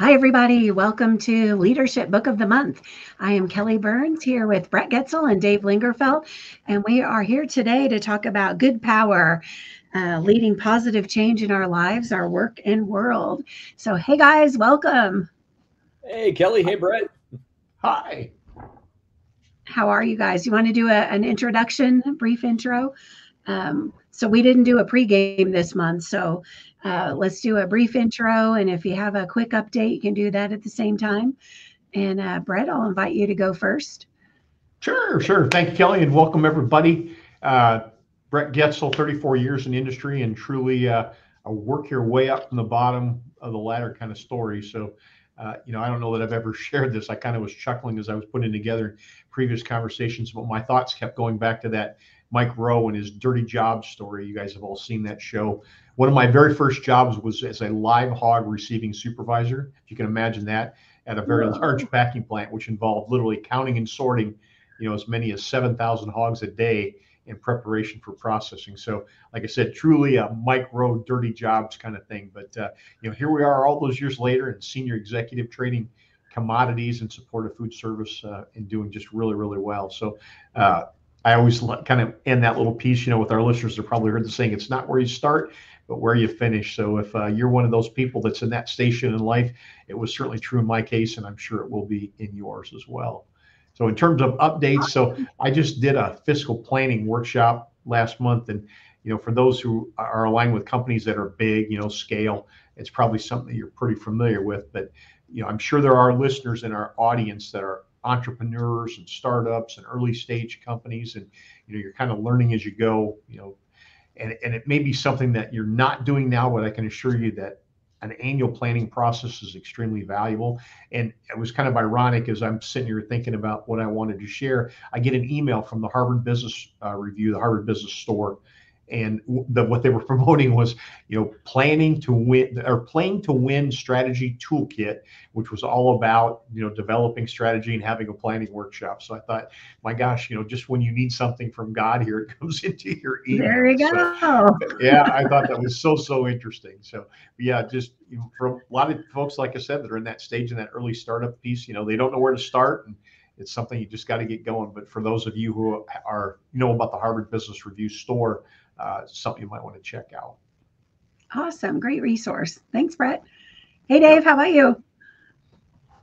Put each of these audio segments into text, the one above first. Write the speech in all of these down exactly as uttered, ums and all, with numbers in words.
Hi, everybody. Welcome to Leadership Book of the Month. I am Kelly Byrnes here with Brett Getzel and Dave Lingerfelt, and we are here today to talk about Good Power, uh, leading positive change in our lives, our work and world. So, hey, guys, welcome. Hey, Kelly. Hey, Brett. Hi. How are you guys? You want to do a, an introduction, a brief intro? Um, so we didn't do a pregame this month, so uh, let's do a brief intro. And if you have a quick update, you can do that at the same time. And uh, Brett, I'll invite you to go first. Sure, sure. Thank you, Kelly, and welcome everybody. Uh, Brett Getzel, thirty-four years in the industry, and truly uh, a work your way up from the bottom of the ladder kind of story. So, uh, you know, I don't know that I've ever shared this. I kind of was chuckling as I was putting together previous conversations, but my thoughts kept going back to that Mike Rowe and his Dirty Jobs story. You guys have all seen that show. One of my very first jobs was as a live hog receiving supervisor, if you can imagine that, at a very large packing plant, which involved literally counting and sorting, you know, as many as seven thousand hogs a day in preparation for processing. So, like I said, truly a Mike Rowe Dirty Jobs kind of thing. But, uh, you know, here we are all those years later and senior executive trading commodities in support of food service uh, and doing just really, really well. So, uh, I always kind of end that little piece, you know, with our listeners. They've probably heard the saying, it's not where you start, but where you finish. So if uh, you're one of those people that's in that station in life, it was certainly true in my case, and I'm sure it will be in yours as well. So in terms of updates, so I just did a fiscal planning workshop last month. And, you know, for those who are aligned with companies that are big, you know, scale, it's probably something you're pretty familiar with. But, you know, I'm sure there are listeners in our audience that are entrepreneurs and startups and early stage companies, and you know, you're kind of learning as you go, you know, and, and it may be something that you're not doing now, but I can assure you that an annual planning process is extremely valuable. And it was kind of ironic as I'm sitting here thinking about what I wanted to share, I get an email from the Harvard Business uh, Review, the Harvard Business Store, and the, what they were promoting was, you know, planning to win or playing to win strategy toolkit, which was all about, you know, developing strategy and having a planning workshop. So I thought, my gosh, you know, just when you need something from God here, it comes into your email. There you go. So, yeah, I thought that was so, so interesting. So yeah, just you know, for a lot of folks, like I said, that are in that stage in that early startup piece, you know, they don't know where to start. And it's something you just got to get going. But for those of you who are, you know, about the Harvard Business Review store, Uh, something you might want to check out. Awesome. Great resource. Thanks, Brett. Hey, Dave, how about you?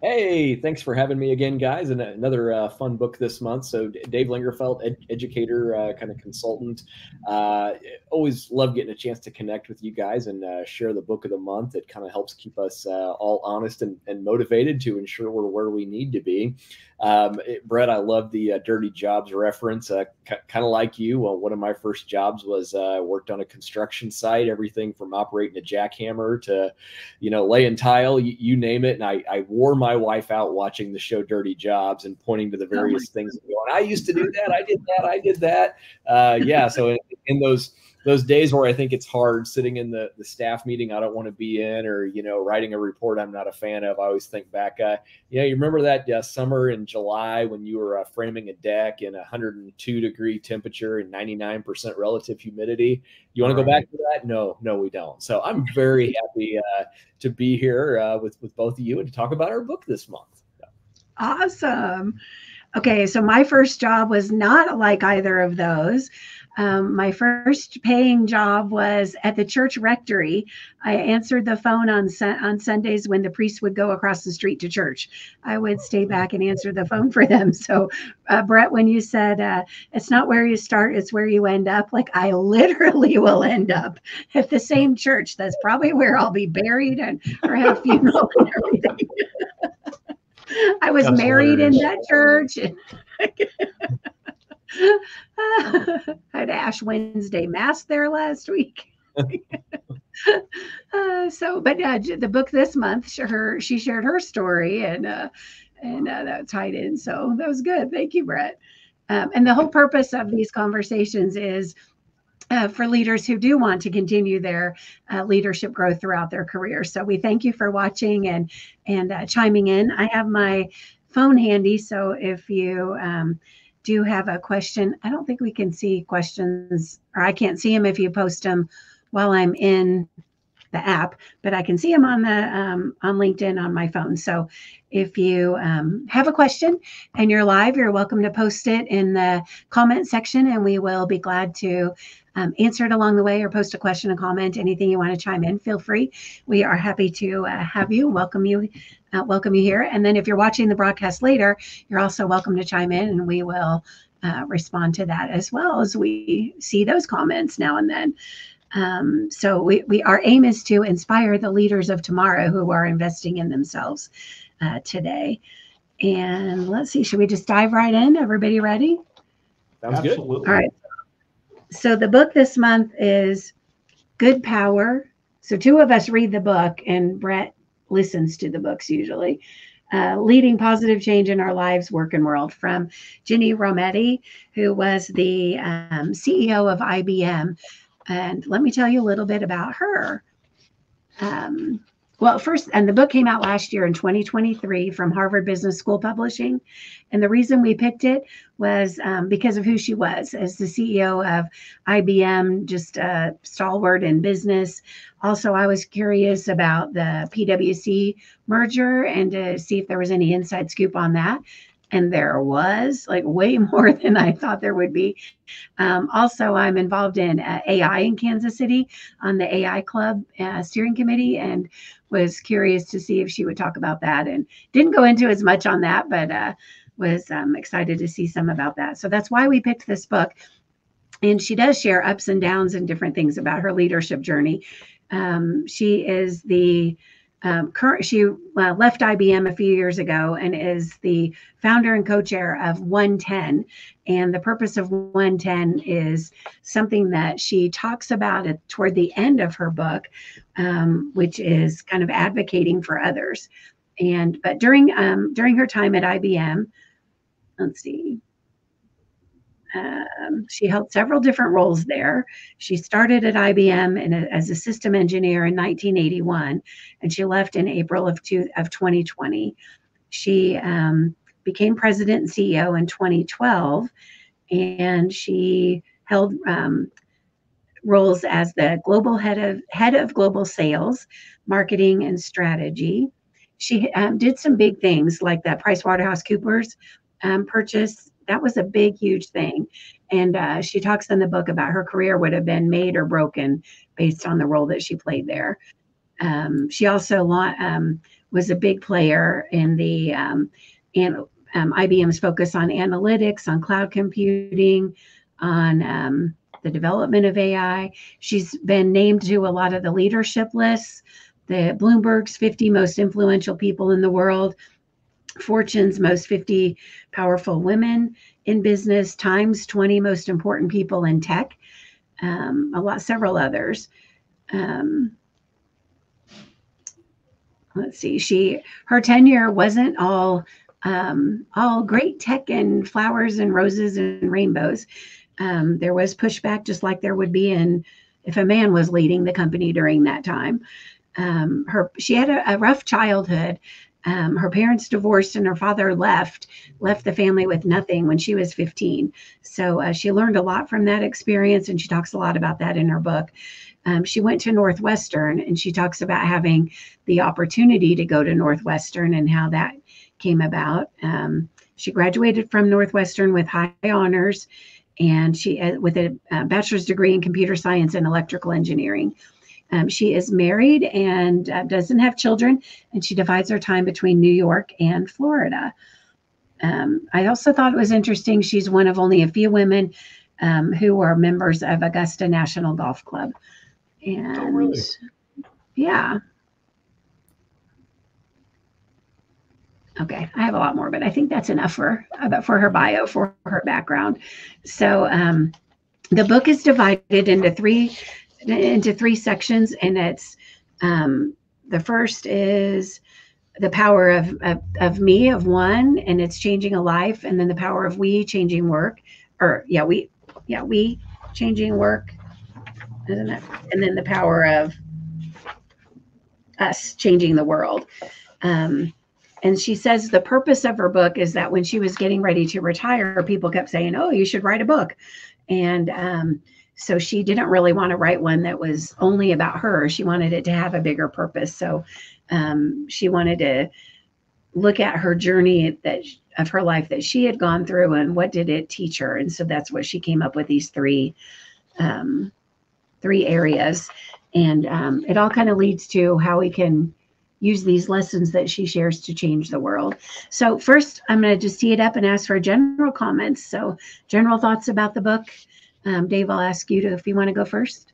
Hey, thanks for having me again, guys. And another uh, fun book this month. So Dave Lingerfelt, ed educator, uh, kind of consultant. Uh, always love getting a chance to connect with you guys and uh, share the book of the month. It kind of helps keep us uh, all honest and, and motivated to ensure we're where we need to be. Um, it, Brett, I love the uh, Dirty Jobs reference. Uh, kind of like you, uh, one of my first jobs was uh, worked on a construction site, everything from operating a jackhammer to, you know, laying tile, you, you name it. And I, I wore my wife out watching the show Dirty Jobs and pointing to the various things and going, I used to do that. I did that. I did that. Uh, yeah. So in, in those, those days where I think it's hard sitting in the, the staff meeting I don't want to be in, or, you know, writing a report I'm not a fan of, I always think back, uh, you know, you remember that uh, summer in July when you were uh, framing a deck in one hundred two degree temperature and ninety-nine percent relative humidity. You want to go back to that? No, no, we don't. So I'm very happy uh, to be here uh, with, with both of you and to talk about our book this month. So. Awesome. Okay, so my first job was not like either of those. Um, my first paying job was at the church rectory. I answered the phone on on Sundays when the priest would go across the street to church. I would stay back and answer the phone for them. So, uh, Brett, when you said uh, it's not where you start, it's where you end up, like I literally will end up at the same church. That's probably where I'll be buried and or have a funeral and everything. I was That's married hilarious. In that church. I had Ash Wednesday Mass there last week. uh, so, but uh, the book this month, her, she shared her story, and uh, and uh, that tied in. So that was good. Thank you, Brett. Um, and the whole purpose of these conversations is Uh, for leaders who do want to continue their uh, leadership growth throughout their career. So we thank you for watching and and uh, chiming in. I have my phone handy, so if you um, do have a question, I don't think we can see questions, or I can't see them if you post them while I'm in the app, but I can see them on the um, on LinkedIn on my phone. So if you um, have a question and you're live, you're welcome to post it in the comment section, and we will be glad to um, answer it along the way, or post a question, a comment, anything you want to chime in, feel free. We are happy to uh, have you, welcome you, uh, welcome you here. And then if you're watching the broadcast later, you're also welcome to chime in, and we will uh, respond to that as well as we see those comments now and then. Um, so we, we, our aim is to inspire the leaders of tomorrow who are investing in themselves uh, today. And let's see, should we just dive right in? Everybody ready? Sounds good. All right. So the book this month is Good Power. So two of us read the book, and Brett listens to the books usually. Uh, Leading Positive Change in Our Lives, Work and World, from Ginni Rometty, who was the um, C E O of I B M. And let me tell you a little bit about her. Um, well, first, and the book came out last year in twenty twenty-three from Harvard Business School Publishing. And the reason we picked it was um, because of who she was as the C E O of I B M, just a stalwart in business. Also, I was curious about the P W C merger and to see if there was any inside scoop on that. And there was, like, way more than I thought there would be. Um, also, I'm involved in uh, A I in Kansas City on the A I Club uh, steering committee, and was curious to see if she would talk about that, and didn't go into as much on that, but uh, was um, excited to see some about that. So that's why we picked this book. And she does share ups and downs and different things about her leadership journey. Um, she is the Um, current, she uh, left I B M a few years ago and is the founder and co-chair of one ten. And the purpose of one ten is something that she talks about at, toward the end of her book, um, which is kind of advocating for others. And but during um, during her time at I B M, let's see. Um, she held several different roles there. She started at I B M in a, as a system engineer in nineteen eighty-one, and she left in April of, two, of twenty twenty. She um, became president and C E O in twenty twelve, and she held um, roles as the global head of, head of global sales, marketing, and strategy. She um, did some big things like that PricewaterhouseCoopers um, purchase. That was a big, huge thing. And uh, she talks in the book about her career would have been made or broken based on the role that she played there. Um, she also um, was a big player in the um, and, um, I B M's focus on analytics, on cloud computing, on um, the development of A I. She's been named to a lot of the leadership lists, the Bloomberg's fifty most influential people in the world, Fortune's most fifty powerful women in business, Time's twenty most important people in tech, um, a lot, several others. Um, let's see, she, her tenure wasn't all, um, all great tech and flowers and roses and rainbows. Um, there was pushback, just like there would be in if a man was leading the company during that time. Um, her, she had a, a rough childhood. Um, her parents divorced and her father left, left the family with nothing when she was fifteen. So uh, she learned a lot from that experience, and she talks a lot about that in her book. Um, she went to Northwestern, and she talks about having the opportunity to go to Northwestern and how that came about. Um, she graduated from Northwestern with high honors, and she uh, with a uh, bachelor's degree in computer science and electrical engineering. Um, she is married and uh, doesn't have children, and she divides her time between New York and Florida. Um, I also thought it was interesting. She's one of only a few women um, who are members of Augusta National Golf Club. And oh, really? Yeah. Okay, I have a lot more, but I think that's enough for about for her bio, for her background. So um, the book is divided into three. into three sections, and it's um, the first is the power of, of of me, of one, and it's changing a life, and then the power of we, changing work, or yeah, we, yeah, we changing work, isn't it? And then the power of us changing the world. Um, And she says the purpose of her book is that when she was getting ready to retire, people kept saying, "Oh, you should write a book," and um, So she didn't really want to write one that was only about her. She wanted it to have a bigger purpose. So um, she wanted to look at her journey that of her life that she had gone through and what did it teach her. And so that's what she came up with, these three um, three areas. And um, it all kind of leads to how we can use these lessons that she shares to change the world. So first, I'm going to just tee it up and ask for general comments. So general thoughts about the book. Um, Dave, I'll ask you to, if you want to go first.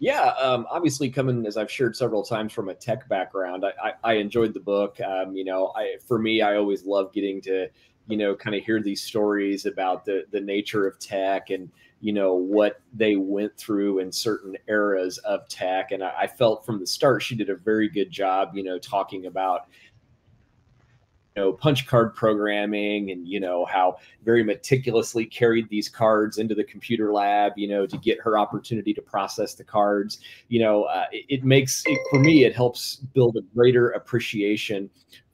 Yeah, um, obviously coming, as I've shared several times, from a tech background, I, I, I enjoyed the book. Um, you know, I, for me, I always love getting to, you know, kind of hear these stories about the, the nature of tech and, you know, what they went through in certain eras of tech. And I, I felt from the start, she did a very good job, you know, talking about, you know, punch card programming and, you know, how very meticulously carried these cards into the computer lab, you know, to get her opportunity to process the cards. You know, uh, it, it makes it, for me, it helps build a greater appreciation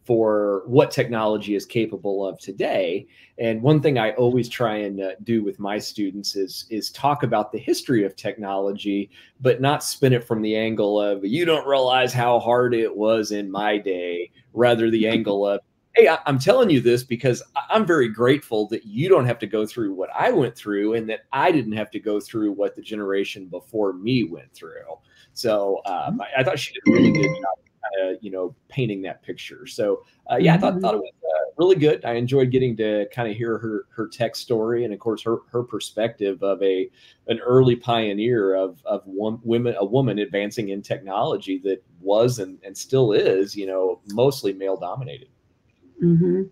for what technology is capable of today. And one thing I always try and uh, do with my students is, is talk about the history of technology, but not spin it from the angle of, you don't realize how hard it was in my day, rather the angle of, hey, I'm telling you this because I'm very grateful that you don't have to go through what I went through and that I didn't have to go through what the generation before me went through. So um, I, I thought she did a really good job, Uh, you know, painting that picture. So uh, yeah, I thought, thought it was uh, really good. I enjoyed getting to kind of hear her, her tech story. And of course, her, her perspective of a, an early pioneer of, of one women, a woman advancing in technology that was, and, and still is, you know, mostly male dominated. Mm-hmm.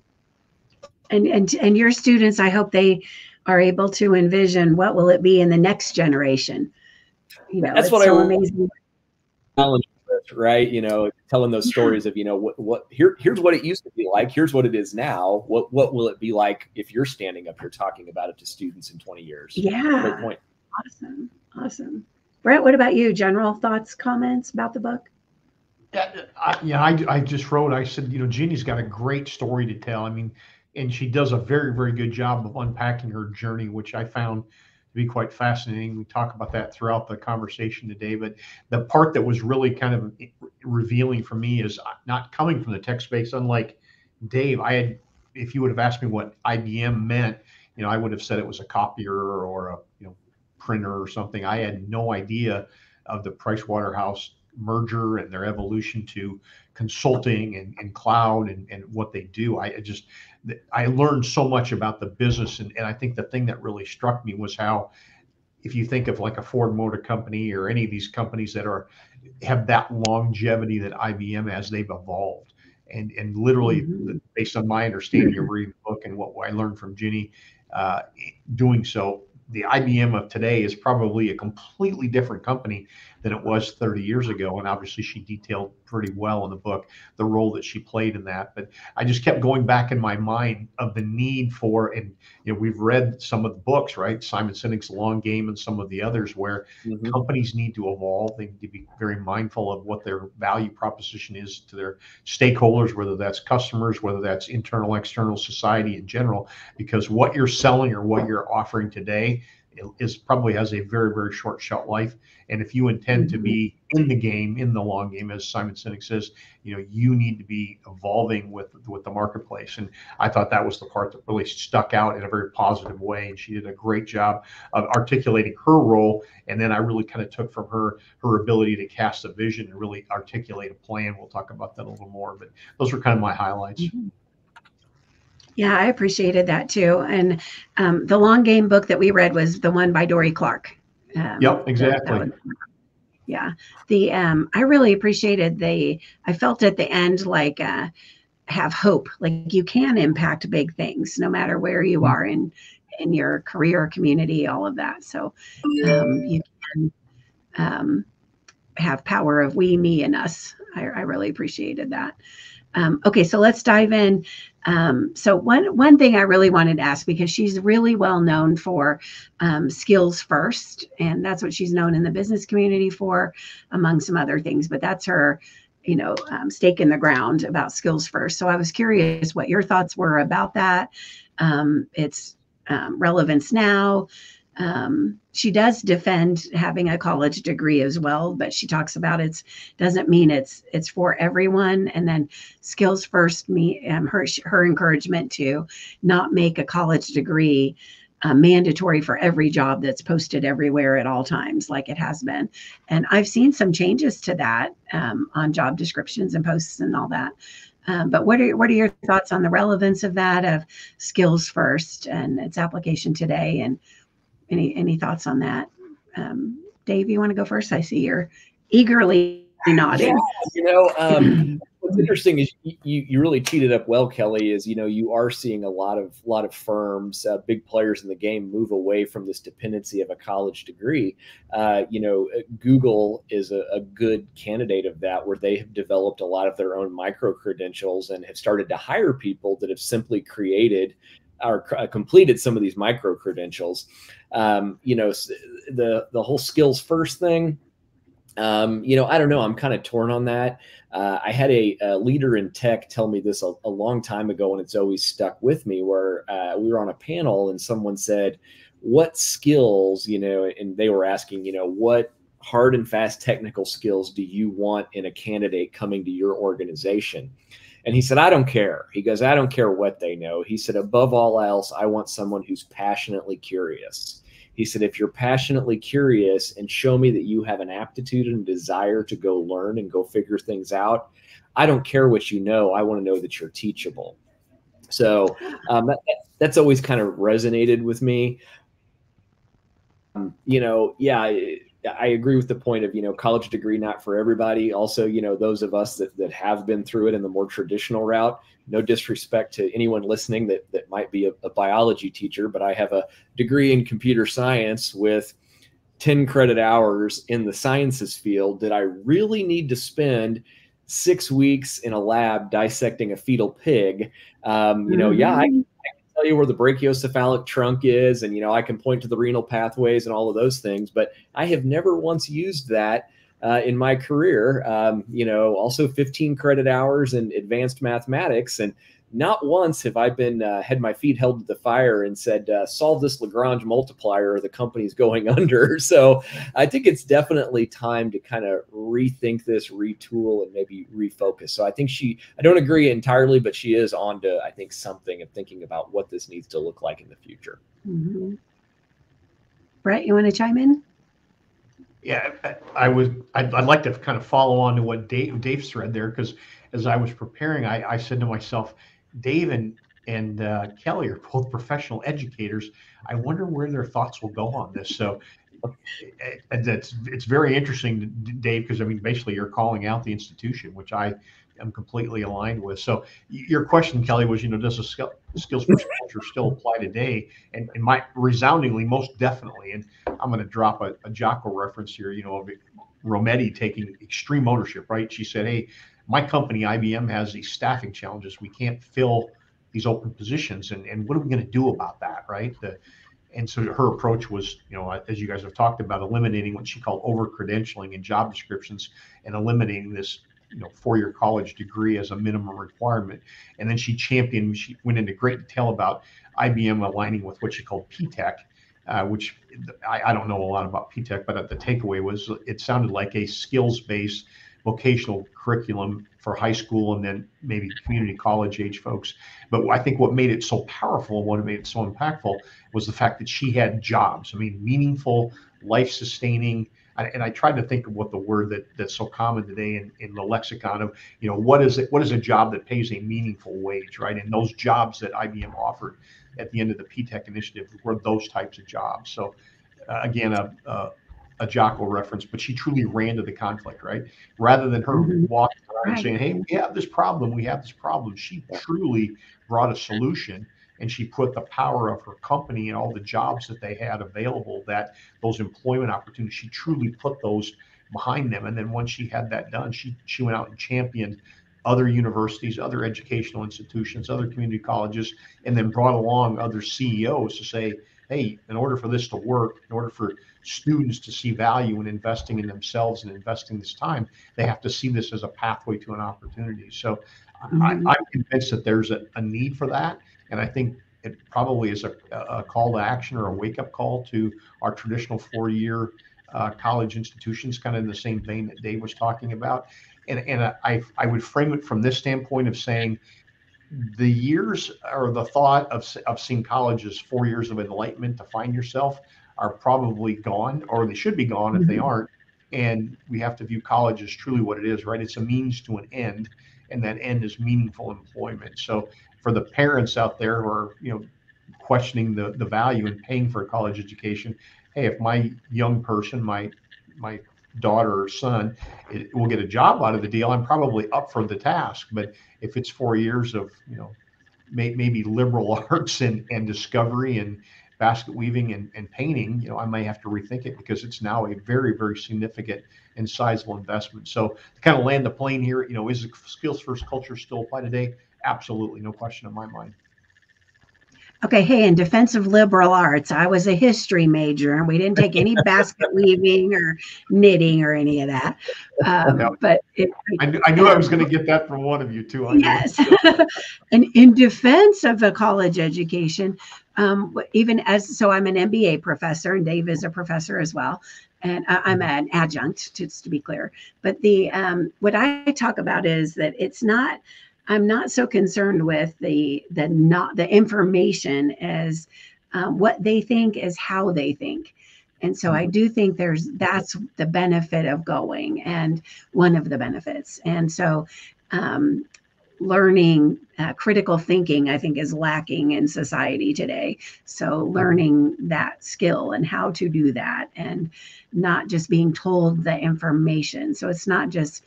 And, and, and your students, I hope they are able to envision what will it be in the next generation. You know, that's what so I amazing. Challenge. Right. You know, telling those stories of, you know, what, what, here, here's what it used to be like, here's what it is now. What, what will it be like if you're standing up here talking about it to students in twenty years? Yeah. Great point. Awesome. Awesome. Brett, what about you? General thoughts, comments about the book? Yeah. I, yeah. I, I just wrote, I said, you know, Ginni's got a great story to tell. I mean, and she does a very, very good job of unpacking her journey, which I found be quite fascinating. We talk about that throughout the conversation today, but the part that was really kind of revealing for me is not coming from the tech space. Unlike Dave, I had, if you would have asked me what I B M meant, you know, I would have said it was a copier or a, you know, printer or something. I had no idea of the Pricewaterhouse merger and their evolution to consulting and, and cloud and, and what they do. I just, I learned so much about the business. And, and I think the thing that really struck me was how, if you think of like a Ford Motor Company or any of these companies that are, have that longevity that I B M has, they've evolved. And, and literally, mm-hmm. based on my understanding of reading the book and what I learned from Ginni uh, doing so, the I B M of today is probably a completely different company than it was thirty years ago. And obviously she detailed pretty well in the book the role that she played in that. But I just kept going back in my mind of the need for, and you know, we've read some of the books, right? Simon Sinek's Long Game and some of the others where mm-hmm. companies need to evolve. They need to be very mindful of what their value proposition is to their stakeholders, whether that's customers, whether that's internal, external, society in general, because what you're selling or what you're offering today is probably has a very, very short shelf life. And if you intend to be in the game, in the long game, as Simon Sinek says, you know, you need to be evolving with, with the marketplace. And I thought that was the part that really stuck out in a very positive way. And she did a great job of articulating her role. And then I really kind of took from her, her ability to cast a vision and really articulate a plan. We'll talk about that a little more, but those were kind of my highlights. Mm-hmm. Yeah, I appreciated that too. And um, the long game book that we read was the one by Dory Clark. Um, yep, exactly. Was, yeah, the um, I really appreciated the, I felt at the end like uh, have hope, like you can impact big things no matter where you are in, in your career, community, all of that. So um, you can um, have power of we, me, and us. I, I really appreciated that. Um, okay, so let's dive in. Um, so one one thing I really wanted to ask, because she's really well known for um, skills first, and that's what she's known in the business community for, among some other things, but that's her, you know, um, stake in the ground about skills first. So I was curious what your thoughts were about that, um, its um, relevance now, Um, she does defend having a college degree as well, but she talks about it's doesn't mean it's it's for everyone. And then Skills First, me um, her her encouragement to not make a college degree Uh, mandatory for every job that's posted everywhere at all times, like it has been. And I've seen some changes to that um, on job descriptions and posts and all that. Um, but what are what are your thoughts on the relevance of that, of Skills First and its application today? And any any thoughts on that? Um, Dave, you want to go first? I see you're eagerly nodding. Yeah, you know, um, what's interesting is you, you really teed it up well, Kelly, is, you know, you are seeing a lot of lot of firms, uh, big players in the game, move away from this dependency of a college degree. Uh, you know, Google is a, a good candidate of that, where they have developed a lot of their own micro-credentials and have started to hire people that have simply created or uh, completed some of these micro-credentials. Um, you know, the, the whole Skills First thing, Um, you know, I don't know. I'm kind of torn on that. Uh, I had a, a leader in tech tell me this a, a long time ago, and it's always stuck with me, where uh, we were on a panel and someone said, what skills, you know, and they were asking, you know, what hard and fast technical skills do you want in a candidate coming to your organization? And he said, I don't care. He goes, I don't care what they know. He said, above all else, I want someone who's passionately curious. He said, if you're passionately curious and show me that you have an aptitude and desire to go learn and go figure things out, I don't care what you know. I want to know that you're teachable. So um, that, that's always kind of resonated with me. Um, you know, yeah, I, I agree with the point of, you know, college degree, not for everybody. Also, you know, those of us that, that have been through it in the more traditional route, no disrespect to anyone listening that, that might be a, a biology teacher, but I have a degree in computer science with ten credit hours in the sciences field. Did I really need to spend six weeks in a lab dissecting a fetal pig? Um, you know, mm-hmm. yeah, I, I can tell you where the brachiocephalic trunk is, and, you know, I can point to the renal pathways and all of those things, but I have never once used that Uh, in my career, um, you know, also fifteen credit hours in advanced mathematics. And not once have I been, uh, had my feet held to the fire and said, uh, solve this Lagrange multiplier or the company's going under. So I think it's definitely time to kind of rethink this, retool, and maybe refocus. So I think she, I don't agree entirely, but she is on to, I think, something of thinking about what this needs to look like in the future. Mm-hmm. Brett, you want to chime in? Yeah, I would. I'd, I'd like to kind of follow on to what Dave, Dave said there, because as I was preparing, I, I said to myself, Dave and and uh, Kelly are both professional educators. I wonder where their thoughts will go on this. So that's it's very interesting, Dave, because I mean, basically, you're calling out the institution, which I am completely aligned with. So your question, Kelly, was, you know, does a skill, skills first culture still apply today? And, and my resoundingly, most definitely. And I'm going to drop a, a Jocko reference here, you know, of Rometty taking extreme ownership, right? She said, hey, my company, I B M, has these staffing challenges. We can't fill these open positions. And, and what are we going to do about that, right? The, and so her approach was, you know, as you guys have talked about, eliminating what she called over-credentialing in job descriptions and eliminating this, you know, four-year college degree as a minimum requirement. And then she championed, she went into great detail about I B M aligning with what she called P-TECH, uh, which I, I don't know a lot about P-TECH, but the takeaway was it sounded like a skills-based vocational curriculum for high school and then maybe community college age folks. But I think what made it so powerful, what made it so impactful, was the fact that she had jobs. I mean, meaningful, life-sustaining. And I tried to think of what the word that that's so common today in, in the lexicon of, you know, what is it? What is a job that pays a meaningful wage, right? And those jobs that I B M offered at the end of the P-TECH initiative were those types of jobs. So uh, again, a, a a Jocko reference, but she truly ran to the conflict, right? Rather than her mm-hmm. walking around right. saying, hey, we have this problem, we have this problem. She truly brought a solution. And she put the power of her company and all the jobs that they had available, that those employment opportunities, she truly put those behind them. And then once she had that done, she she went out and championed other universities, other educational institutions, other community colleges, and then brought along other C E Os to say, hey, in order for this to work, in order for students to see value in investing in themselves and investing this time, they have to see this as a pathway to an opportunity. So mm-hmm. I, I'm convinced that there's a, a need for that. And I think it probably is a, a call to action or a wake-up call to our traditional four-year uh, college institutions, kind of in the same vein that Dave was talking about. And, and I, I would frame it from this standpoint of saying the years or the thought of, of seeing college as four years of enlightenment to find yourself are probably gone, or they should be gone if they aren't. And we have to view college as truly what it is, right? It's a means to an end, and that end is meaningful employment. So for the parents out there who are, you know, questioning the, the value in paying for a college education, hey, if my young person, my my daughter or son, it, will get a job out of the deal, I'm probably up for the task. But if it's four years of, you know, may, maybe liberal arts and, and discovery and basket weaving and, and painting, you know, I may have to rethink it, because it's now a very, very significant and sizable investment. So to kind of land the plane here, you know, is the skills first culture still apply today? Absolutely. No question in my mind. Okay. Hey, in defense of liberal arts, I was a history major and we didn't take any basket weaving or knitting or any of that. Um, no. But it, I knew, I, knew um, I was going to get that from one of you too. I yes. And in defense of a college education, Um, even as, so I'm an M B A professor and Dave is a professor as well. And I, I'm an adjunct, just to be clear. But the, um, what I talk about is that it's not, I'm not so concerned with the, the not the information as um, what they think is how they think. And so I do think there's, that's the benefit of going, and one of the benefits. And so, um, learning uh, critical thinking, I think, is lacking in society today. So learning that skill and how to do that, and not just being told the information. So it's not just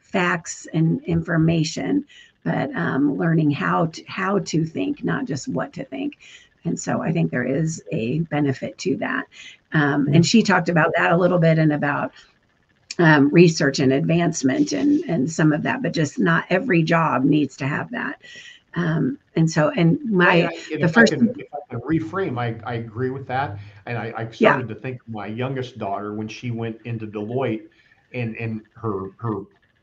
facts and information, but um, learning how to, how to think, not just what to think. And so I think there is a benefit to that. Um, and she talked about that a little bit, and about Um, research and advancement and, and some of that, but just not every job needs to have that. Um, and so, and my, I, and the if first, I can, if I can reframe, I, I agree with that. And I, I started yeah. to think of my youngest daughter when she went into Deloitte, and, and her, her,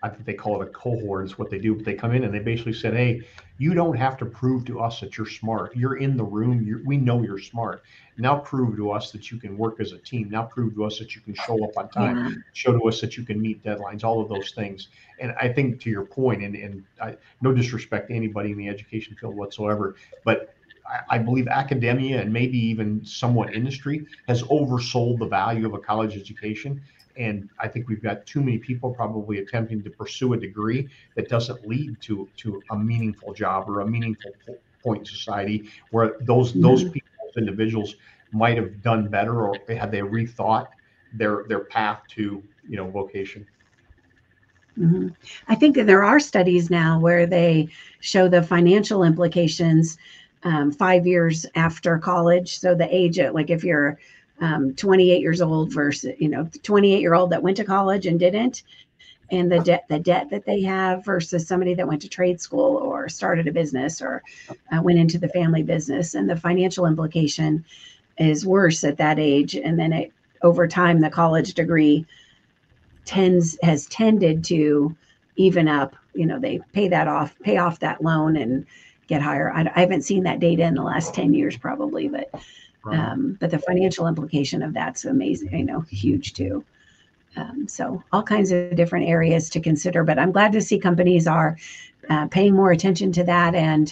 I think they call it a cohort is what they do, but they come in and they basically said, hey, you don't have to prove to us that you're smart. You're in the room. You're, we know you're smart. Now prove to us that you can work as a team. Now prove to us that you can show up on time, yeah. show to us that you can meet deadlines, all of those things. And I think to your point, and, and I, no disrespect to anybody in the education field whatsoever, but I, I believe academia and maybe even somewhat industry has oversold the value of a college education. And I think we've got too many people probably attempting to pursue a degree that doesn't lead to to a meaningful job or a meaningful point in society, where those mm-hmm. those people, individuals, might have done better, or had they rethought their their path to, you know, vocation. Mm-hmm. I think that there are studies now where they show the financial implications um, five years after college. So the age at, like, if you're Um, twenty-eight years old versus, you know, the twenty-eight year old that went to college and didn't, and the debt, the debt that they have versus somebody that went to trade school or started a business or uh, went into the family business. And the financial implication is worse at that age. And then it, over time, the college degree tends, has tended to even up, you know, they pay that off, pay off that loan and get higher. I, I haven't seen that data in the last ten years probably, but Um, but the financial implication of that's amazing, you know, huge too. Um, so all kinds of different areas to consider, but I'm glad to see companies are uh, paying more attention to that and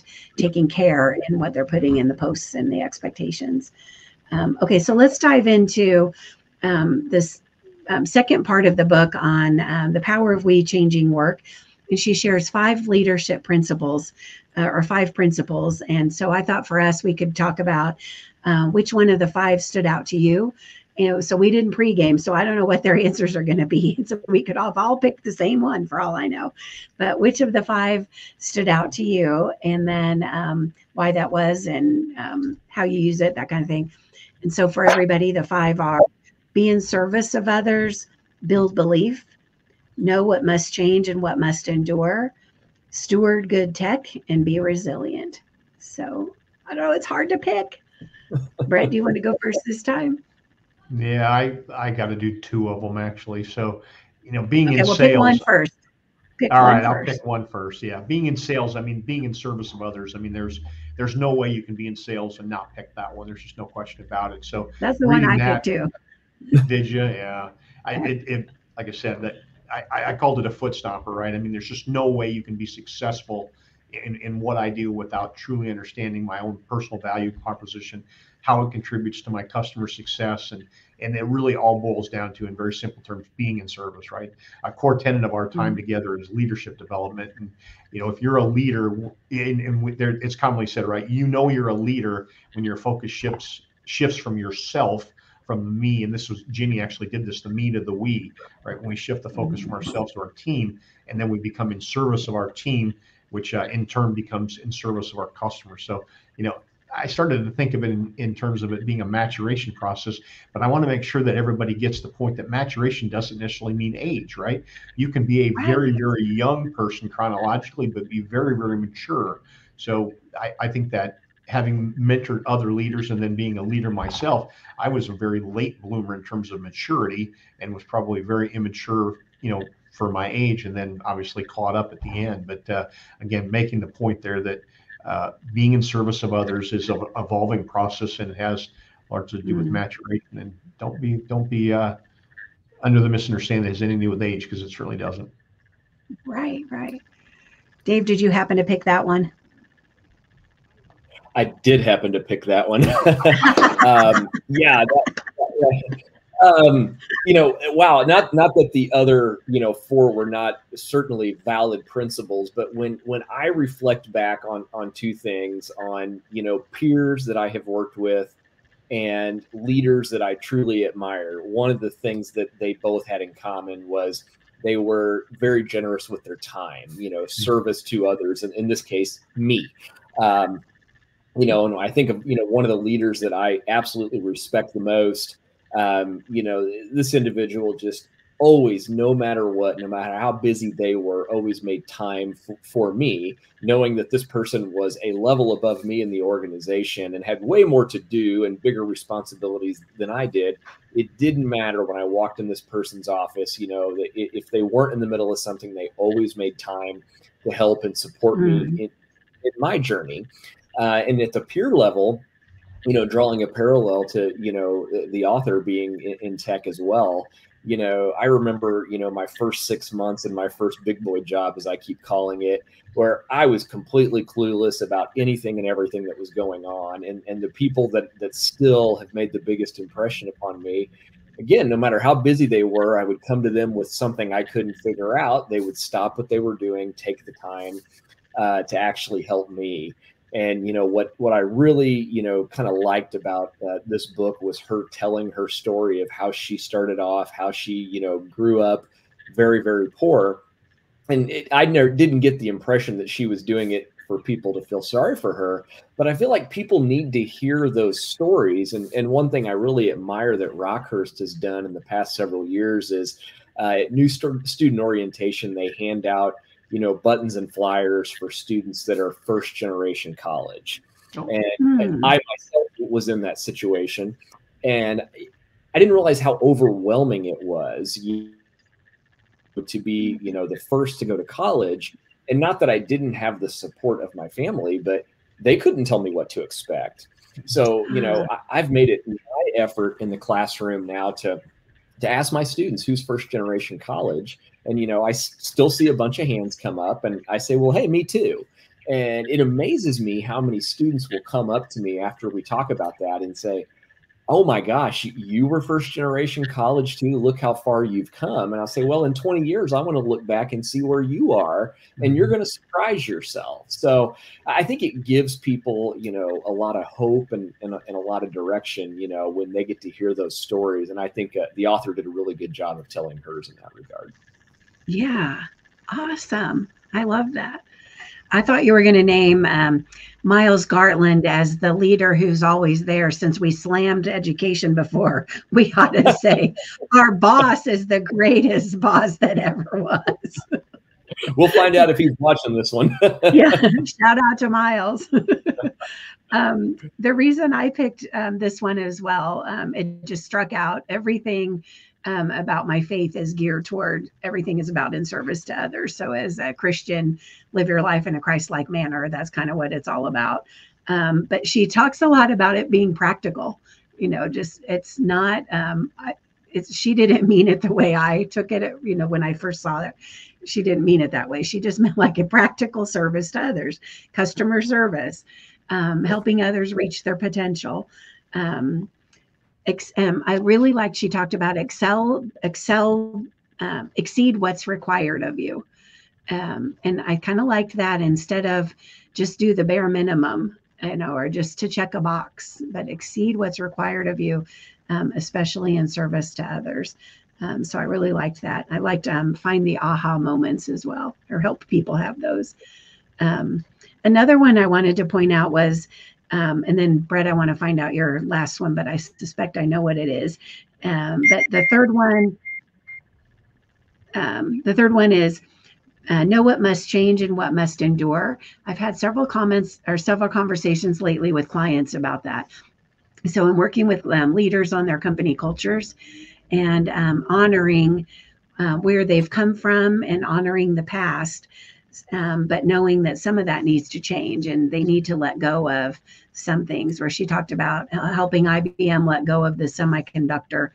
taking care in what they're putting in the posts and the expectations. Um, okay, so let's dive into um, this um, second part of the book on um, the power of we changing work. And she shares five leadership principles uh, or five principles. And so I thought for us, we could talk about Uh, which one of the five stood out to you? You know, so we didn't pregame, so I don't know what their answers are going to be. So we could all, all pick the same one for all I know. But which of the five stood out to you? And then um, why that was, and um, how you use it, that kind of thing. And so for everybody, the five are: be in service of others, build belief, know what must change and what must endure, steward good tech, and be resilient. So I don't know, it's hard to pick. Brett, do you want to go first this time? Yeah, I I got to do two of them actually. So, you know, being okay, in we'll sales. Pick one first. Pick All right, first. I'll pick one first. Yeah, being in sales. I mean, being in service of others. I mean, there's there's no way you can be in sales and not pick that one. There's just no question about it. So that's the one I that, could do. Did you? Yeah. I it, it like I said that I, I called it a foot stomper, right? I mean, there's just no way you can be successful in in what I do without truly understanding my own personal value proposition, how it contributes to my customer success, and and it really all boils down to, in very simple terms, being in service, right? A core tenet of our time mm-hmm. together is leadership development. And, you know, if you're a leader, in, in there, it's commonly said, right, you know you're a leader when your focus shifts shifts from yourself, from the me, and this was, Ginni actually did this, the me to the we, right? When we shift the focus mm-hmm. from ourselves to our team, and then we become in service of our team, which uh, in turn becomes in service of our customers. So, you know, I started to think of it in, in terms of it being a maturation process, but I want to make sure that everybody gets the point that maturation doesn't necessarily mean age, right? You can be a very, very young person chronologically, but be very, very mature. So I, I think that having mentored other leaders and then being a leader myself, I was a very late bloomer in terms of maturity and was probably very immature, you know, for my age, and then obviously caught up at the end. But uh, again, making the point there that Uh, being in service of others is an evolving process, and it has largely to do with maturation. And don't be don't be uh, under the misunderstanding that it has anything to do with age, because it certainly doesn't. Right, right. Dave, did you happen to pick that one? I did happen to pick that one. um, yeah. That, that, um, you know, wow. Not not that the other, you know, four were not certainly valid principles, but when when I reflect back on on two things, on, you know, peers that I have worked with and leaders that I truly admire, one of the things that they both had in common was they were very generous with their time, you know, service to others, and in this case, me. Um, you know, and I think of, you know, one of the leaders that I absolutely respect the most. Um, you know, this individual just always, no matter what, no matter how busy they were, always made time f for me, knowing that this person was a level above me in the organization and had way more to do and bigger responsibilities than I did. It didn't matter when I walked in this person's office, you know, that if they weren't in the middle of something, they always made time to help and support mm-hmm. me in, in my journey. Uh, and at the peer level, you know, drawing a parallel to, you know, the author being in, in tech as well. You know, I remember, you know, my first six months in my first big boy job, as I keep calling it, where I was completely clueless about anything and everything that was going on. And, and the people that, that still have made the biggest impression upon me, again, no matter how busy they were, I would come to them with something I couldn't figure out. They would stop what they were doing, take the time uh, to actually help me. And, you know, what, what I really, you know, kind of liked about uh, this book was her telling her story of how she started off, how she, you know, grew up very, very poor. And it, I never didn't get the impression that she was doing it for people to feel sorry for her. But I feel like people need to hear those stories. And, and one thing I really admire that Rockhurst has done in the past several years is uh, at new st student orientation, they hand out, you know, buttons and flyers for students that are first generation college. And, mm. and I myself was in that situation. And I didn't realize how overwhelming it was you, to be, you know, the first to go to college. And not that I didn't have the support of my family, but they couldn't tell me what to expect. So, you know, I, I've made it my effort in the classroom now to to ask my students who's first generation college. And, you know, I s still see a bunch of hands come up, and I say, well, hey, me too. And it amazes me how many students will come up to me after we talk about that and say, oh my gosh, you were first generation college too. Look how far you've come. And I'll say, well, in twenty years, I want to look back and see where you are, and you're going to surprise yourself. So I think it gives people, you know, a lot of hope and, and, and a lot of direction, you know, when they get to hear those stories. And I think uh, the author did a really good job of telling hers in that regard. Yeah. Awesome. I love that. I thought you were going to name um, Miles Gartland as the leader who's always there. Since we slammed education before, we ought to say our boss is the greatest boss that ever was. We'll find out if he's watching this one. Yeah. Shout out to Miles. um, the reason I picked um, this one as well, um, it just struck out everything um, about my faith is geared toward everything is about in service to others. So as a Christian, live your life in a Christ-like manner. That's kind of what it's all about. Um, but she talks a lot about it being practical. You know, just it's not, um, I, it's, she didn't mean it the way I took it, you know, when I first saw it. She didn't mean it that way. She just meant like a practical service to others, customer service, um, helping others reach their potential. Um, ex um, I really liked, she talked about excel, excel, um, exceed what's required of you. Um, and I kind of liked that instead of just do the bare minimum, you know, or just to check a box, but exceed what's required of you, um, especially in service to others. Um, so I really liked that. I liked um, find the aha moments as well, or help people have those. Um, another one I wanted to point out was, um, and then Brett, I want to find out your last one, but I suspect I know what it is. Um, but the third one, um, the third one is, Uh, know what must change and what must endure. I've had several comments or several conversations lately with clients about that. So I'm working with um, leaders on their company cultures and um, honoring uh, where they've come from and honoring the past, um, but knowing that some of that needs to change and they need to let go of some things, where she talked about helping I B M let go of the semiconductor.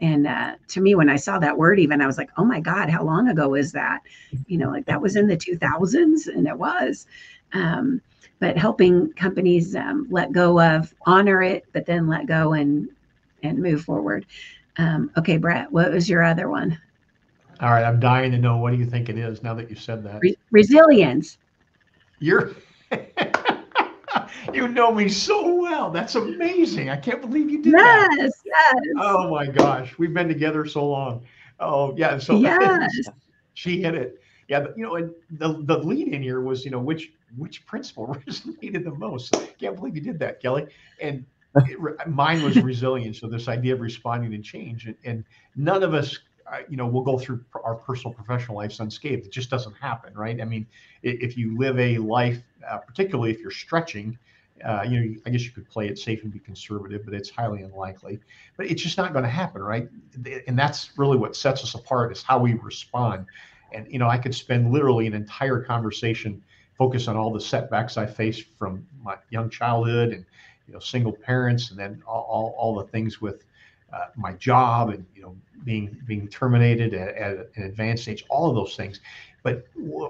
And uh, to me, when I saw that word, even I was like, oh my God, how long ago is that? You know, like that was in the two thousands, and it was. Um, but helping companies um, let go of, honor it, but then let go and and move forward. Um, okay, Brett, what was your other one? All right, I'm dying to know. What do you think it is now that you've said that? Re resilience. You're. You know me so well. That's amazing. I can't believe you did yes, that. Yes, yes. Oh my gosh, we've been together so long. Oh yeah, so yes. She hit it. Yeah, but, you know, and the the lead in here was, you know, which which principle resonated the most. I can't believe you did that, Kelly. And it, mine was resilience. So this idea of responding to change, and, and none of us, uh, you know, will go through our personal professional lives unscathed. It just doesn't happen, right? I mean, if you live a life, uh, particularly if you're stretching. Uh, you know, I guess you could play it safe and be conservative, but it's highly unlikely. But it's just not going to happen, right? And that's really what sets us apart, is how we respond. And, you know, I could spend literally an entire conversation focused on all the setbacks I faced from my young childhood and, you know, single parents, and then all, all, all the things with uh, my job and, you know, being being terminated at, at an advanced age, all of those things. But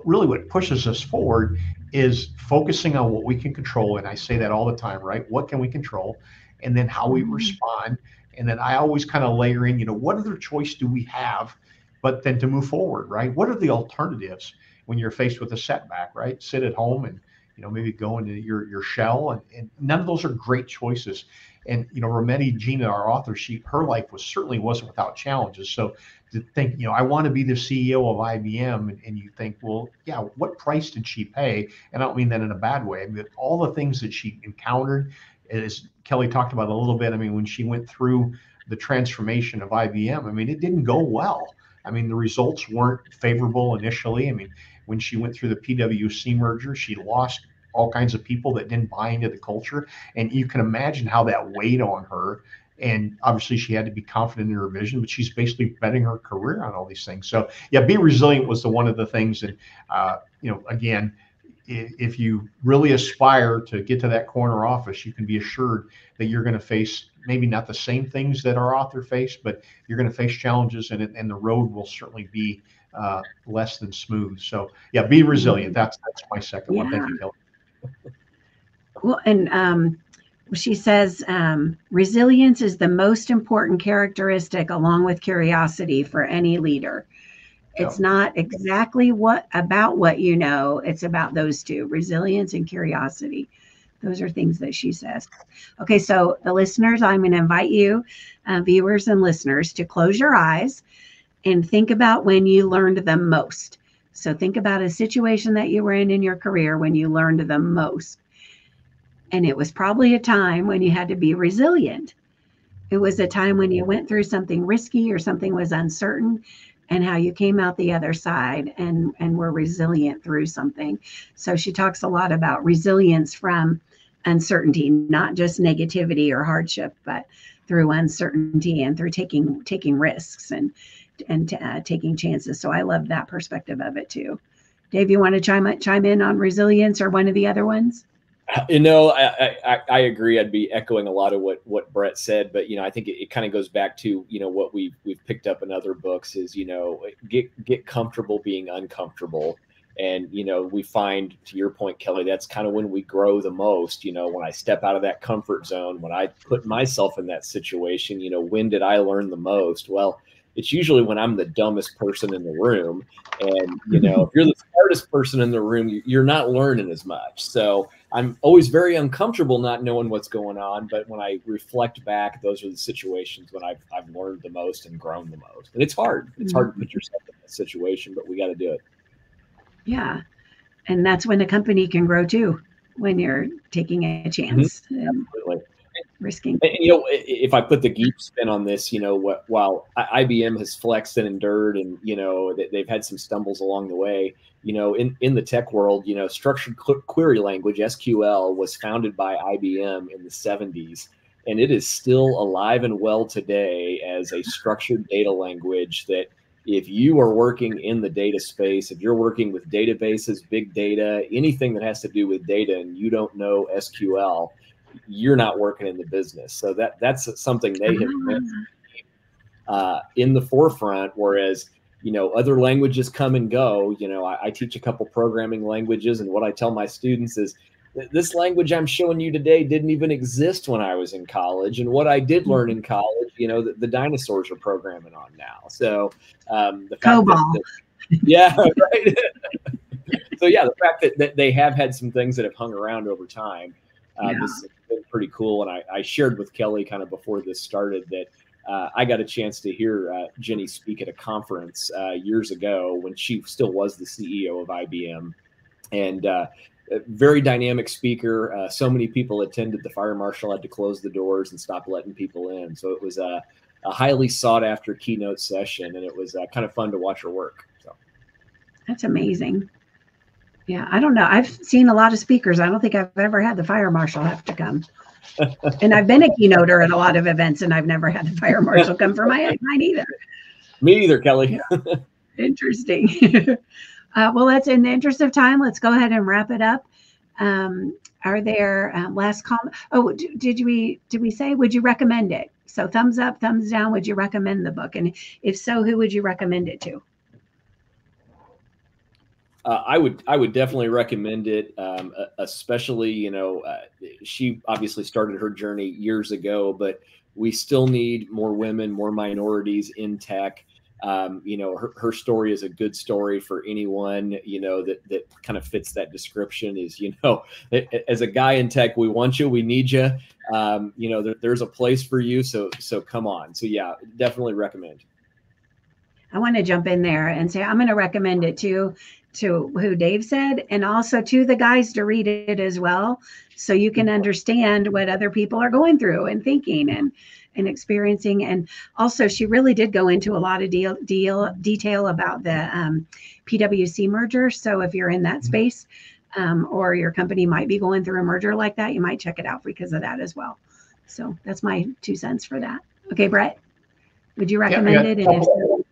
really what pushes us forward is focusing on what we can control. And I say that all the time, right? What can we control? And then how we respond. And then I always kind of layer in, you know, what other choice do we have, but then to move forward, right? What are the alternatives when you're faced with a setback, right? Sit at home and, you know, maybe go into your, your shell. And, and none of those are great choices. And, you know, Rometty, Gina, our author, she, her life was certainly wasn't without challenges. So to think, you know, I want to be the C E O of I B M, and, and you think, well, yeah, what price did she pay? And I don't mean that in a bad way. I mean, all the things that she encountered, as Kelly talked about a little bit, I mean, when she went through the transformation of I B M, I mean, it didn't go well. I mean, the results weren't favorable initially. I mean, when she went through the P W C merger, she lost all kinds of people that didn't buy into the culture. And you can imagine how that weighed on her. And obviously she had to be confident in her vision, but she's basically betting her career on all these things. So yeah, be resilient was the one of the things. And, uh, you know, again, if you really aspire to get to that corner office, you can be assured that you're going to face maybe not the same things that our author faced, but you're going to face challenges, and, and the road will certainly be uh, less than smooth. So yeah, be resilient. That's, that's my second yeah. one. Thank you, Kelly. Well, and, um, she says, um, resilience is the most important characteristic, along with curiosity, for any leader. It's not exactly what about what you know. It's about those two, resilience and curiosity. Those are things that she says. Okay, so the listeners, I'm going to invite you, uh, viewers and listeners, to close your eyes and think about when you learned the most. So think about a situation that you were in in your career when you learned the most. And it was probably a time when you had to be resilient. It was a time when you went through something risky or something was uncertain, and how you came out the other side and, and were resilient through something. So she talks a lot about resilience from uncertainty, not just negativity or hardship, but through uncertainty and through taking taking risks and and uh, taking chances. So I love that perspective of it too. Dave, you want to chime chime in on resilience or one of the other ones? You know, I, I I agree. I'd be echoing a lot of what what Brett said, but you know, I think it, it kind of goes back to you know what we we've picked up in other books is you know get get comfortable being uncomfortable, and you know we find, to your point, Kelly, that's kind of when we grow the most. You know, when I step out of that comfort zone, when I put myself in that situation, you know, when did I learn the most? Well, it's usually when I'm the dumbest person in the room. And, you know, if you're the smartest person in the room, you're not learning as much. So I'm always very uncomfortable not knowing what's going on. But when I reflect back, those are the situations when I've, I've learned the most and grown the most. And it's hard. It's hard to put yourself in that situation, but we got to do it. Yeah. And that's when a company can grow too, when you're taking a chance. Mm-hmm. and- Absolutely. Risking. And, you know, if I put the geek spin on this, you know, while I B M has flexed and endured and, you know, they've had some stumbles along the way, you know, in, in the tech world, you know, structured query language, S Q L, was founded by I B M in the seventies, and it is still alive and well today as a structured data language that if you are working in the data space, if you're working with databases, big data, anything that has to do with data and you don't know S Q L, you're not working in the business. So that that's something they have been uh, in the forefront. Whereas, you know, other languages come and go. You know, I, I teach a couple programming languages, and what I tell my students is this language I'm showing you today didn't even exist when I was in college. And what I did learn in college, you know, the, the dinosaurs are programming on now. So um, the fact Cobol. That, that, yeah, right. So yeah, the fact that, that they have had some things that have hung around over time. Uh, yeah. This has been pretty cool. And I, I shared with Kelly kind of before this started that uh, I got a chance to hear uh, Ginni speak at a conference uh, years ago when she still was the C E O of I B M. And uh, a very dynamic speaker. Uh, so many people attended. The fire marshal had to close the doors and stop letting people in. So it was a, a highly sought after keynote session. And it was uh, kind of fun to watch her work. So that's amazing. Yeah, I don't know. I've seen a lot of speakers. I don't think I've ever had the fire marshal have to come. And I've been a keynoter at a lot of events, and I've never had the fire marshal come for my mine either. Me either, Kelly. Yeah. Interesting. uh, well, let's, in the interest of time, let's go ahead and wrap it up. Um, are there um, last comment? Oh, d- did we did we say, would you recommend it? So thumbs up, thumbs down. Would you recommend the book? And if so, who would you recommend it to? Uh, I would I would definitely recommend it, um, especially, you know, uh, she obviously started her journey years ago, but we still need more women, more minorities in tech. Um, you know, her, her story is a good story for anyone, you know, that, that kind of fits that description is, you know, as a guy in tech, we want you, we need you, um, you know, there, there's a place for you. So, so come on. So, yeah, definitely recommend. I want to jump in there and say I'm going to recommend it too. To who Dave said, and also to the guys to read it as well, so you can understand what other people are going through and thinking and and experiencing. And also, she really did go into a lot of deal deal detail about the um, P W C merger. So if you're in that space, um, or your company might be going through a merger like that, you might check it out because of that as well. So that's my two cents for that. Okay, Brett, would you recommend yeah, it? And if so,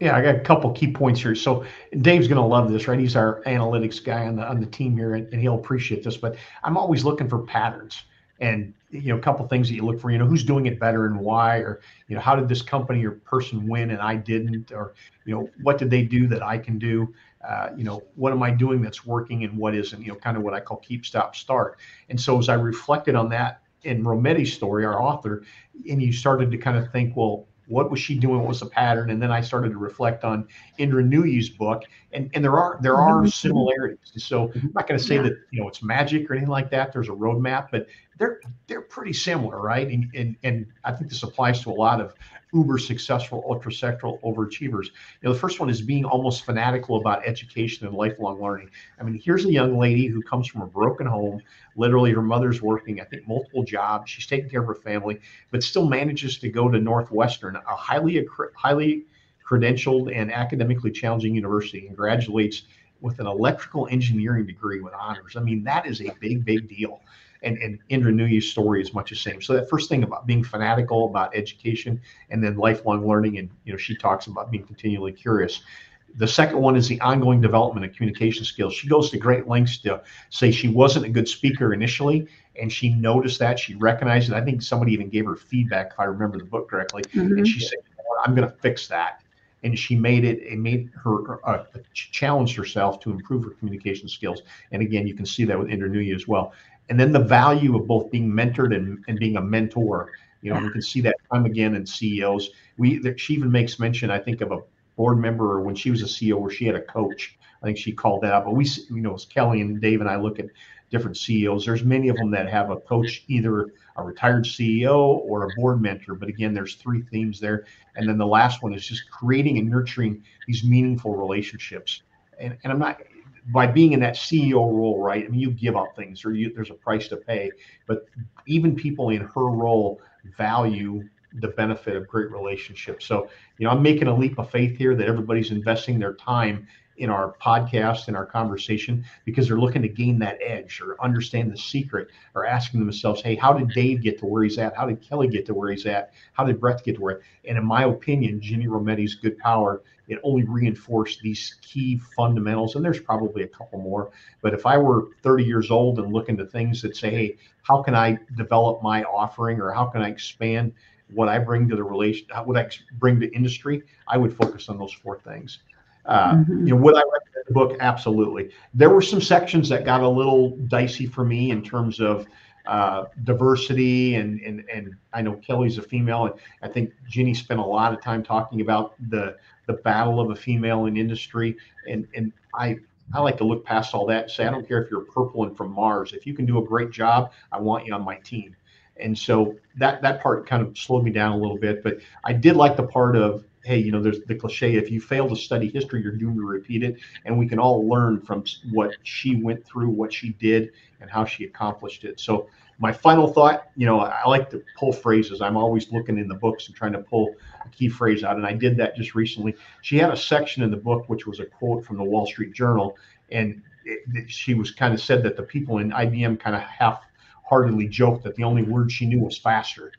yeah, I got a couple key points here. So Dave's going to love this, right? He's our analytics guy on the on the team here, and, and he'll appreciate this. But I'm always looking for patterns, and you know, a couple things that you look for. You know, who's doing it better and why, or you know, how did this company or person win and I didn't, or you know, what did they do that I can do? Uh, you know, what am I doing that's working and what isn't? You know, kind of what I call keep, stop, start. And so as I reflected on that in Rometty's story, our author, and you started to kind of think, well, what was she doing? What was the pattern? And then I started to reflect on Indra Nooyi's book, and, and there are there are similarities. So I'm not going to say yeah. that you know it's magic or anything like that. There's a roadmap, but they're they're pretty similar, right? And and and I think this applies to a lot of uber successful, ultra sectoral overachievers. You know, the first one is being almost fanatical about education and lifelong learning. I mean, here's a young lady who comes from a broken home. Literally, her mother's working, I think, multiple jobs. She's taking care of her family, but still manages to go to Northwestern, a highly highly credentialed and academically challenging university, and graduates with an electrical engineering degree with honors. I mean, that is a big, big deal. and, and Indra Nooyi's story is much the same. So that first thing about being fanatical about education and then lifelong learning, and you know, she talks about being continually curious. The second one is the ongoing development of communication skills. She goes to great lengths to say she wasn't a good speaker initially, and she noticed that, she recognized it. I think somebody even gave her feedback, if I remember the book correctly, mm-hmm. and she said, "I'm going to fix that." And she made it, it made her, uh, challenged herself to improve her communication skills. And again, you can see that with Indra Nooyi as well. And then the value of both being mentored and, and being a mentor. You know, we can see that time again in C E Os. We, she even makes mention, I think, of a board member or when she was a C E O where she had a coach. I think she called that out. But we, you know, as Kelly and Dave and I look at different C E Os, there's many of them that have a coach, either a retired C E O or a board mentor. But again, there's three themes there. And then the last one is just creating and nurturing these meaningful relationships. And, and I'm not, by being in that C E O role, right? I mean, you give up things, or you, there's a price to pay, but even people in her role value the benefit of great relationships. So, you know, I'm making a leap of faith here that everybody's investing their time in our podcast, in our conversation, because they're looking to gain that edge or understand the secret, or asking themselves, hey, how did Dave get to where he's at? How did Kelly get to where he's at? How did Brett get to where? And in my opinion, Ginni Rometty's Good Power, it only reinforced these key fundamentals. And there's probably a couple more, but if I were thirty years old and looking to things that say, hey, how can I develop my offering, or how can I expand what I bring to the relation, what I bring to industry, I would focus on those four things. Uh, mm-hmm. You know, would I recommend the book? Absolutely. There were some sections that got a little dicey for me in terms of uh, diversity, and and and I know Kelly's a female, and I think Ginni spent a lot of time talking about the the battle of a female in industry, and and I I like to look past all that and say, I don't care if you're purple and from Mars, if you can do a great job, I want you on my team. And so that that part kind of slowed me down a little bit, but I did like the part of, hey, you know, there's the cliche, if you fail to study history, you're doomed to repeat it. And we can all learn from what she went through, what she did, and how she accomplished it. So my final thought, you know, I like to pull phrases. I'm always looking in the books and trying to pull a key phrase out. And I did that just recently. She had a section in the book, which was a quote from the Wall Street Journal. And it, it, she was kind of said that the people in I B M kind of half-heartedly joked that the only word she knew was faster.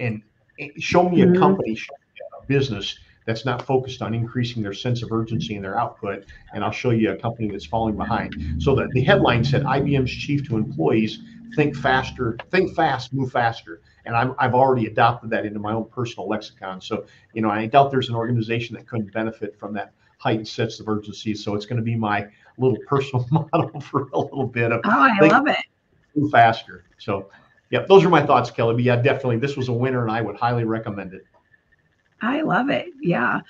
And it, show me a company, show me a business that's not focused on increasing their sense of urgency and their output, and I'll show you a company that's falling behind. So that the headline said, I B M's chief to employees, think faster, think fast, move faster. And I'm, I've already adopted that into my own personal lexicon. So, you know, I doubt there's an organization that couldn't benefit from that heightened sense of urgency. So it's going to be my little personal model for a little bit of, oh, I think, love it. Move faster. So, yeah, those are my thoughts, Kelly. But yeah, definitely, this was a winner, and I would highly recommend it. I love it. Yeah.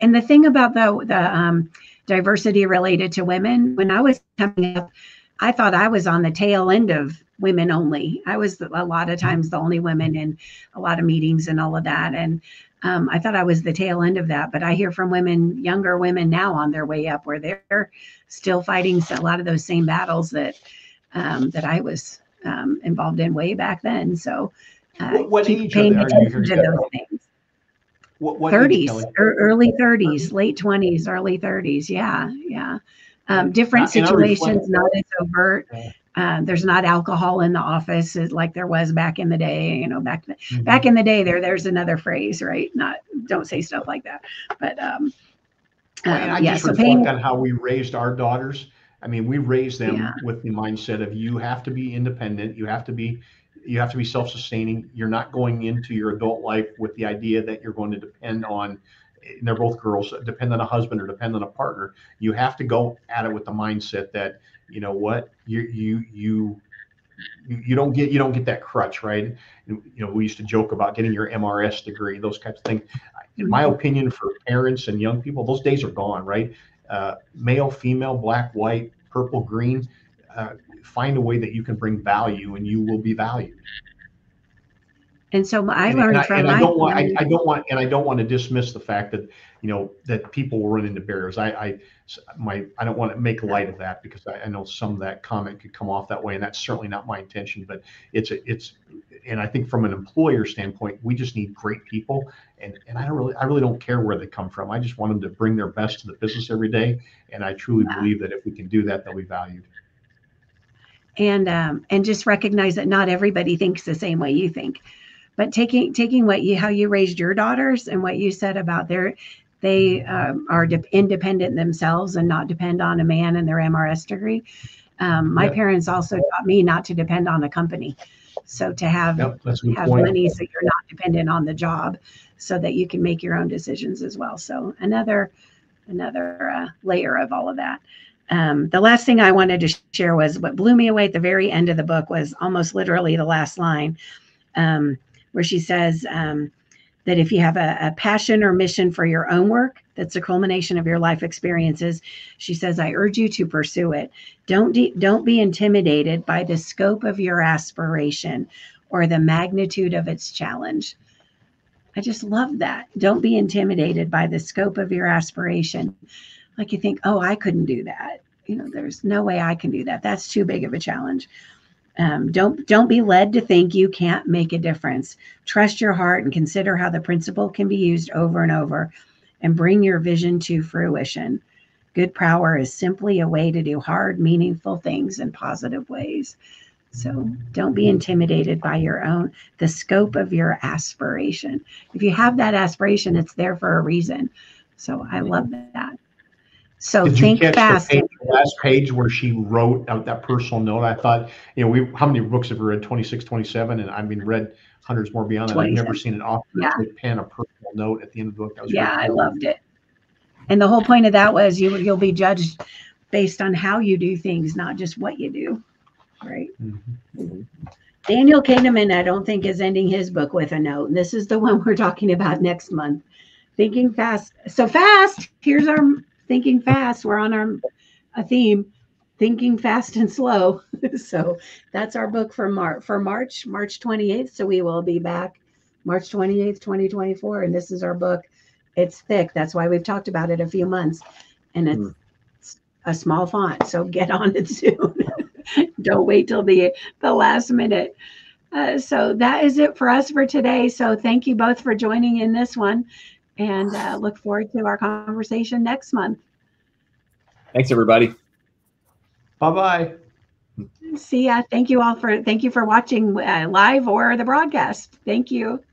And the thing about the, the um, diversity related to women, when I was coming up, I thought I was on the tail end of women only. I was a lot of times the only women in a lot of meetings and all of that. And um, I thought I was the tail end of that. But I hear from women, younger women now on their way up, where they're still fighting a lot of those same battles that um, that I was um, involved in way back then. So uh, what keep paying attention to those things. What, what thirties, early thirties, late twenties, early thirties. Yeah, yeah. Um, different situations, not as overt. Um, there's not alcohol in the office like there was back in the day. You know, back the, mm-hmm. back in the day, there there's another phrase, right? Not don't say stuff like that. But um, well, and I um, yeah, just so reflect paying, on how we raised our daughters. I mean, we raised them yeah. with the mindset of you have to be independent. You have to be. You have to be self-sustaining. You're not going into your adult life with the idea that you're going to depend on, and they're both girls, depend on a husband or depend on a partner. You have to go at it with the mindset that, you know what, you you you you don't get you don't get that crutch, right? You know, we used to joke about getting your M R S degree, those types of things. In my opinion, for parents and young people, those days are gone, right? Uh, male, female, black, white, purple, green. Uh, find a way that you can bring value, and you will be valued. And so I and, learned and from. I, and I don't want. I, I don't want. And I don't want to dismiss the fact that you know that people will run into barriers. I, I my I don't want to make light of that, because I, I know some of that comment could come off that way, and that's certainly not my intention. But it's a, it's, and I think from an employer standpoint, we just need great people, and and I don't really I really don't care where they come from. I just want them to bring their best to the business every day, and I truly wow. believe that if we can do that, they'll be valued. and um, and just recognize that not everybody thinks the same way you think. But taking taking what you how you raised your daughters and what you said about their they um, are de- independent themselves and not depend on a man and their M R S degree. Um, my yeah. parents also taught me not to depend on a company. So to have yep, have point. money so you're not dependent on the job, so that you can make your own decisions as well. So another another uh, layer of all of that. Um, the last thing I wanted to share was what blew me away at the very end of the book was almost literally the last line, um, where she says um, that if you have a, a passion or mission for your own work, that's the culmination of your life experiences. She says, I urge you to pursue it. Don't de- don't be intimidated by the scope of your aspiration or the magnitude of its challenge. I just love that. Don't be intimidated by the scope of your aspiration. Like you think, oh, I couldn't do that. You know, there's no way I can do that. That's too big of a challenge. Um, don't don't be led to think you can't make a difference. Trust your heart and consider how the principle can be used over and over and bring your vision to fruition. Good power is simply a way to do hard, meaningful things in positive ways. So don't be intimidated by your own, the scope of your aspiration. If you have that aspiration, it's there for a reason. So I love that. So Did think you catch fast. The, page, the last page where she wrote out that personal note. I thought, you know, we how many books have we read? twenty-six, twenty-seven, and I mean read hundreds more beyond that. I've never seen an author yeah. pen a personal note at the end of the book. That was yeah, I loved it. And the whole point of that was you you'll be judged based on how you do things, not just what you do. Right. Mm-hmm. Mm-hmm. Daniel Kahneman, I don't think, is ending his book with a note. And this is the one we're talking about next month. Thinking fast. So fast. Here's our Thinking fast. We're on our a theme, thinking fast and slow. So that's our book for March, for March, March twenty-eighth. So we will be back March twenty-eighth, twenty twenty-four. And this is our book. It's thick. That's why we've talked about it a few months. And it's mm. a small font. So get on it soon. Don't wait till the, the last minute. Uh, so that is it for us for today. So thank you both for joining in this one. And uh, look forward to our conversation next month. Thanks, everybody. Bye-bye. See ya. Thank you all for, thank you for watching uh, live or the broadcast. Thank you.